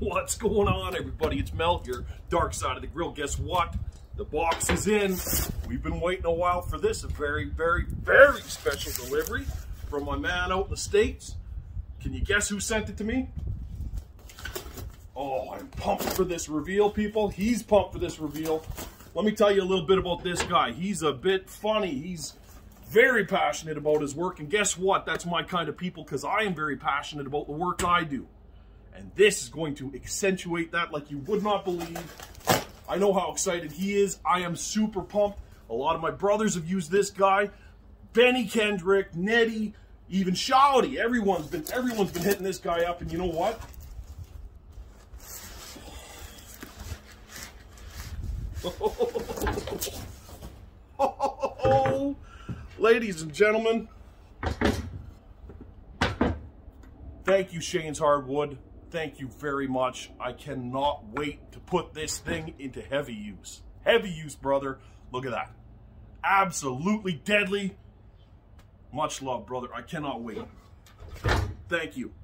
What's going on, everybody? It's Mel here, Dark Side of the Grill. Guess what? The box is in. We've been waiting a while for this. A very, very, very special delivery from my man out in the States. Can you guess who sent it to me? Oh, I'm pumped for this reveal, people. He's pumped for this reveal. Let me tell you a little bit about this guy. He's a bit funny. He's very passionate about his work. And guess what? That's my kind of people, because I am very passionate about the work I do. And this is going to accentuate that like you would not believe. I know how excited he is. I am super pumped. A lot of my brothers have used this guy. Benny Kendrick, Nettie, even Shouty. Everyone's been hitting this guy up, and you know what? Oh, ladies and gentlemen, thank you, Shane's Hardwood. Thank you very much. I cannot wait to put this thing into heavy use. Heavy use, brother. Look at that. Absolutely deadly. Much love, brother. I cannot wait. Thank you.